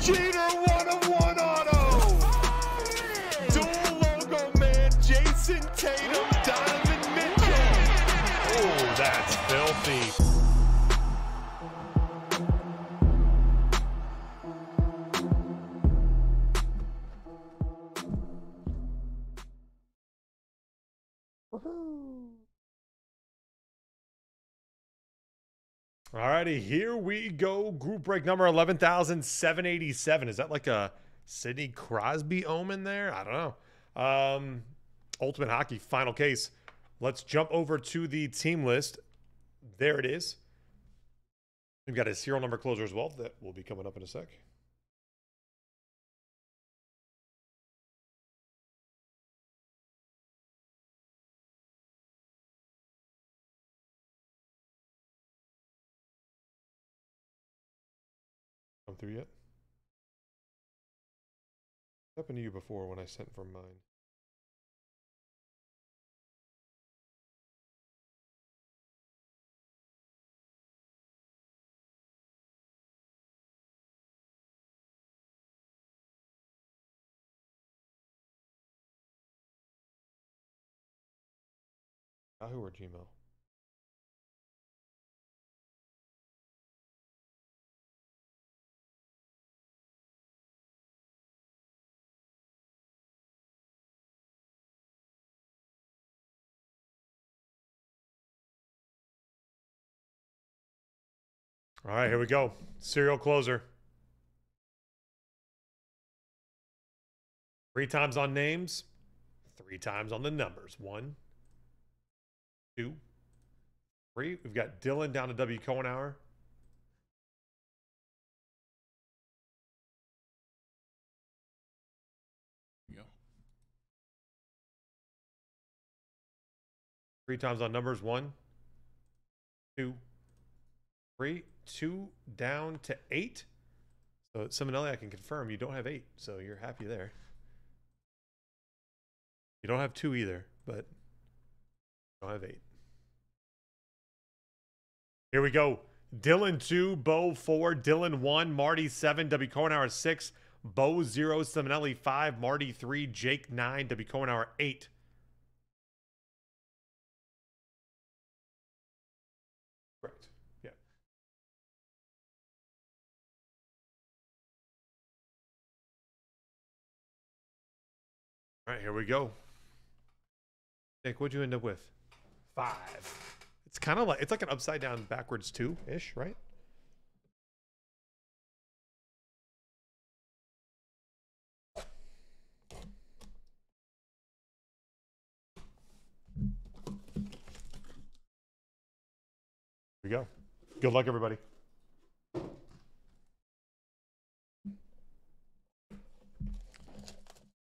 Jeter 1-of-1 auto. Dual logo man, Jason Tatum, Donovan Mitchell. Oh, that's filthy. Alrighty, here we go. Group break number 11,787. Is that like a Sidney Crosby omen there? I don't know. Ultimate Hockey, final case. Let's jump over to the team list. There it is. We've got a serial number closer as well. That will be coming up in a sec. Through yet? Happened to you before when I sent from mine. Yahoo or Gmail? All right, here we go. Serial closer. 3 times on names, 3 times on the numbers. 1, 2, 3. We've got Dylan down to W. Kornauer. Yeah. 3 times on numbers. 1, 2, 3. 2 down to 8. So Simonelli, I can confirm you don't have 8, so you're happy there. You don't have 2 either, but you don't have 8. Here we go. Dylan 2, Bo 4, Dylan 1, Marty 7, W. Kornauer 6, Bo 0, Simonelli 5, Marty 3, Jake 9, W. Kornauer 8. All right, here we go. Nick, what'd you end up with? 5. It's kind of like, it's like an upside down backwards 2-ish, right? Here we go. Good luck, everybody.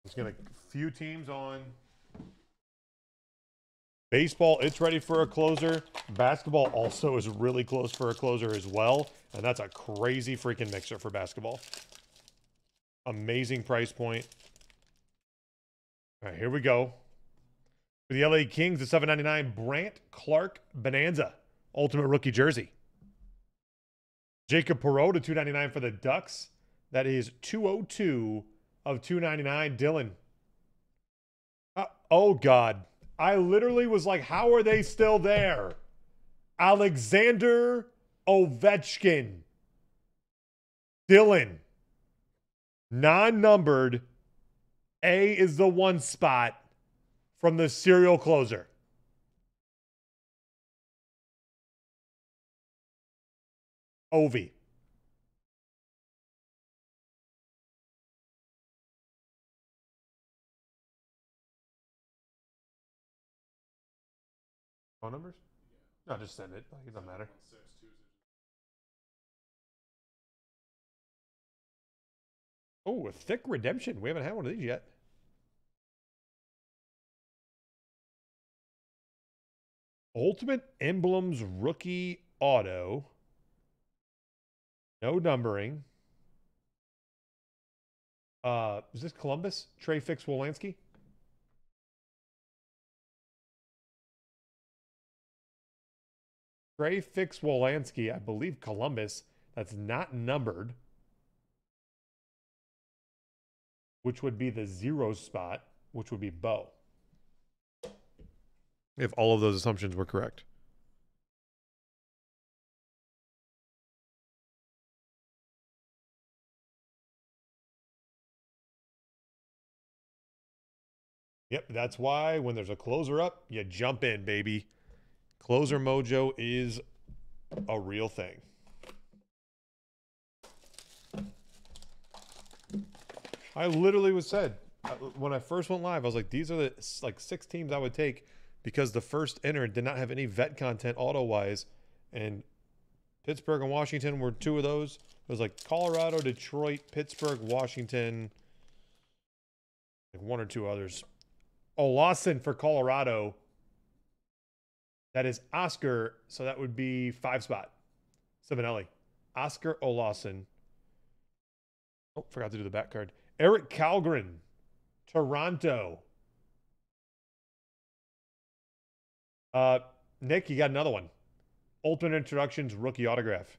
It's gonna few teams on baseball. It's ready for a closer. Basketball also is really close for a closer as well, and that's a crazy freaking mixer for basketball. Amazing price point. All right, here we go. For the LA Kings, the $7.99 Brant Clark Bonanza Ultimate Rookie Jersey. Jacob Perot to $2.99 for the Ducks. That is 202 of 299. Dylan. Oh, God. I literally was like, how are they still there? Alexander Ovechkin. Dylan. Non-numbered. A is the 1 spot from the serial closer. Ovi. Phone numbers? No, just send it. It doesn't matter. Oh, a thick redemption. We haven't had one of these yet. Ultimate Emblems Rookie Auto. No numbering. Is this Columbus? Trey Fix-Wolansky? Trey Fix-Wolansky, I believe Columbus. That's not numbered. which would be the zero spot, which would be Bo. If all of those assumptions were correct. Yep, that's why when there's a closer up, you jump in, baby. Closer mojo is a real thing. I literally was said, when I first went live, I was like, these are the like 6 teams I would take because the first enter did not have any vet content auto-wise. And Pittsburgh and Washington were 2 of those. It was like Colorado, Detroit, Pittsburgh, Washington, like 1 or 2 others. Olausson for Colorado. That is Oscar, so that would be 5 spot. Simonelli. Oskar Olausson. Oh, forgot to do the back card. Eric Calgren. Toronto. Nick, you got another one. Ultimate Introductions, rookie autograph.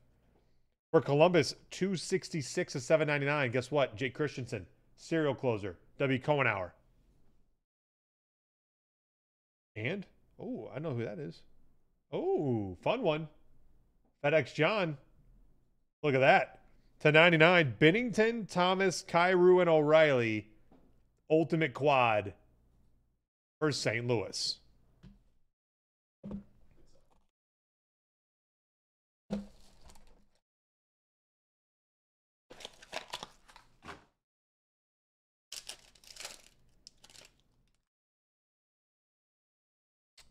For Columbus, 266 to 799. Guess what? Jake Christiansen. Serial closer. W. Korn. And, oh, I know who that is. Oh, fun one. FedEx John. Look at that. /99, Binnington, Thomas, Kyrou, and O'Reilly. Ultimate quad for St. Louis.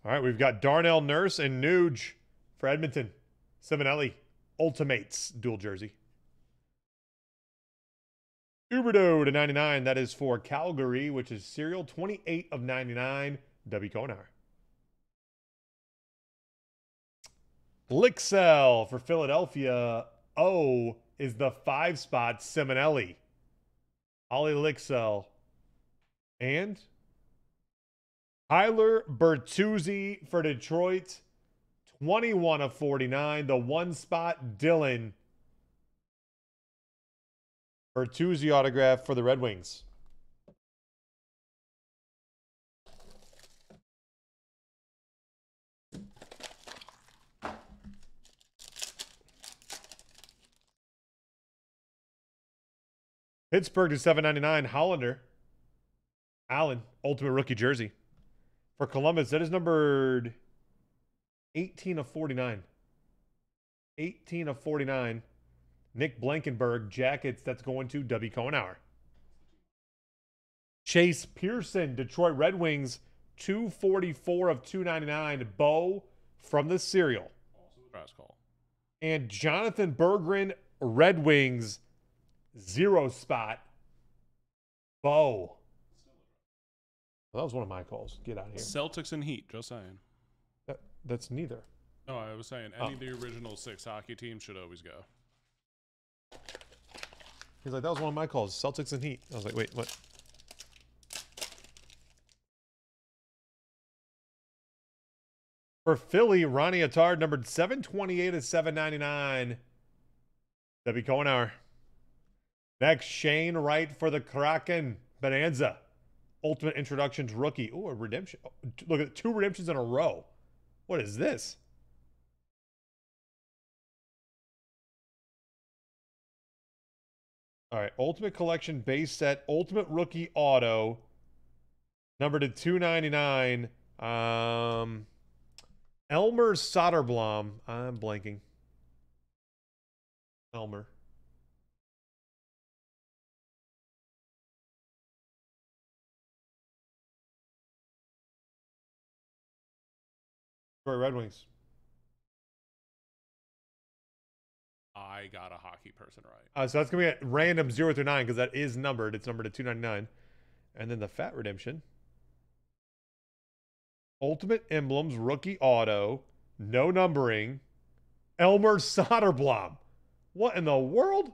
All right, we've got Darnell Nurse and Nuge for Edmonton. Simonelli, Ultimates, dual jersey. Uberdo /99, that is for Calgary, which is serial 28 of 99, W. Kornauer. Lycksell for Philadelphia. O is the 5 spot, Simonelli. Olle Lycksell. And Tyler Bertuzzi for Detroit, 21 of 49. The 1 spot, Dylan. Bertuzzi autograph for the Red Wings. Pittsburgh to 799, Hollander. Allen, ultimate rookie jersey. For Columbus, that is numbered 18 of 49. 18 of 49. Nick Blankenburg, Jackets, that's going to W. Kornauer. Chase Pearson, Detroit Red Wings, 244 of 299. Bo from the serial. And Jonathan Berggren, Red Wings, 0 spot. Bo. Well, that was one of my calls. Get out of here. Celtics and Heat, just saying. That's neither. No, I was saying any of the original 6 hockey teams should always go. He's like, that was one of my calls. Celtics and Heat. I was like, wait, what? For Philly, Ronnie Attard, numbered 728 to 799. W. Kornauer. Next, Shane Wright for the Kraken. Bonanza. Ultimate Introductions rookie. Ooh, a redemption. Oh, look at 2 redemptions in a row. What is this? All right. Ultimate Collection base set. Ultimate rookie auto. Numbered to 299. Elmer Soderblom. I'm blanking. Elmer. Red Wings. I got a hockey person right. So that's going to be a random 0 through 9 because that is numbered. It's numbered to 299. And then the Fat Redemption. Ultimate Emblems, rookie auto. No numbering. Elmer Soderblom. What in the world?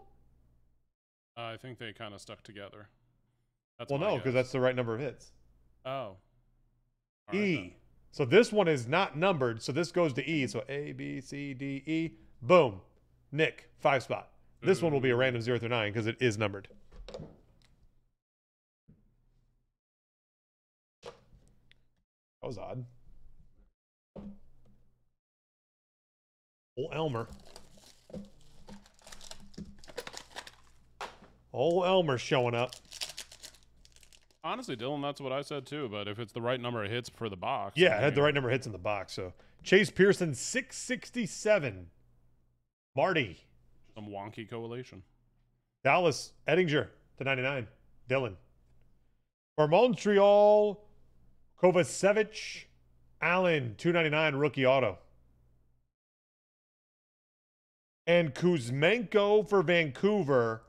I think they kind of stuck together. That's well, no, because that's the right number of hits. Oh. Right, E. Then. So this one is not numbered, so this goes to E. So A, B, C, D, E. Boom. Nick, 5 spot. This one will be a random 0 through 9 because it is numbered. That was odd. Old Elmer. Old Elmer showing up. Honestly, Dylan, that's what I said too, but if it's the right number of hits for the box. Yeah, it had the right number of hits in the box. So Chase Pearson, 667. Marty. Some wonky correlation. Dallas, Ettinger to 99. Dylan. For Montreal, Kovacevic, Allen, 299, rookie auto. And Kuzmenko for Vancouver,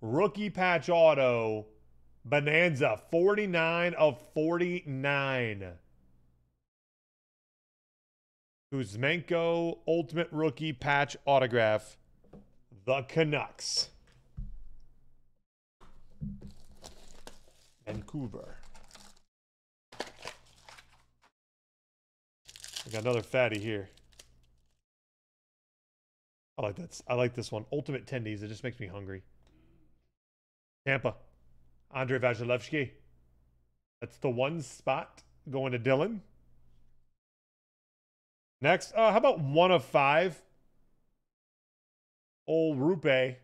rookie patch auto, Bonanza, 49 of 49. Kuzmenko, ultimate rookie patch autograph, the Canucks. Vancouver. We got another fatty here. I like that. I like this one. Ultimate tendies. It just makes me hungry. Tampa. Andrei Vasilevskiy. That's the one spot going to Dylan. Next, how about 1 of 5? Old Rupe.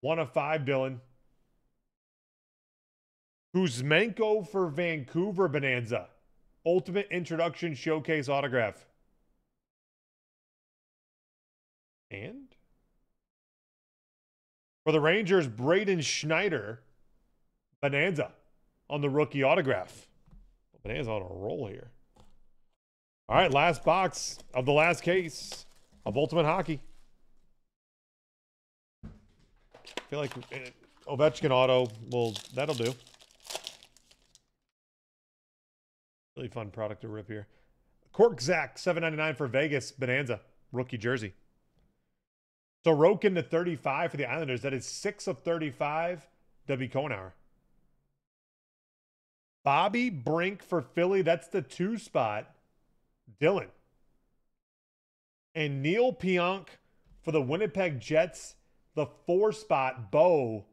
1 of 5, Dylan. Kuzmenko for Vancouver Bonanza. Ultimate introduction showcase autograph. And for the Rangers, Braden Schneider, Bonanza on the rookie autograph. Bonanza on a roll here. All right, last box of the last case of Ultimate Hockey. I feel like Ovechkin auto, well, that'll do. Really fun product to rip here. Cork Zach, $7.99 for Vegas, Bonanza, rookie jersey. Sorokin to 35 for the Islanders. That is 6 of 35, W. Kornauer. Bobby Brink for Philly. That's the 2 spot, Dylan. And Neil Pionk for the Winnipeg Jets, the 4 spot, Bo.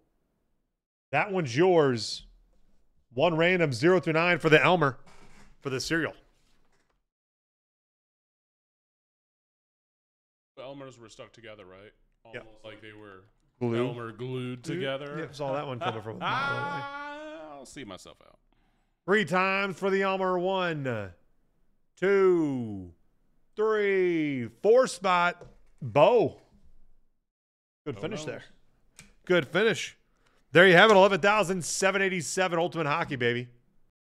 That one's yours. 1 random, 0 through 9 for the Elmer for the cereal. Elmers were stuck together, right? Almost like they were Elmer glued together. Yep, saw that one coming from. I'll see myself out. 3 times for the Elmer. 1, 2, 3, 4 spot. Bo. Good finish there. Good finish. There you have it. 11,787 Ultimate Hockey, baby.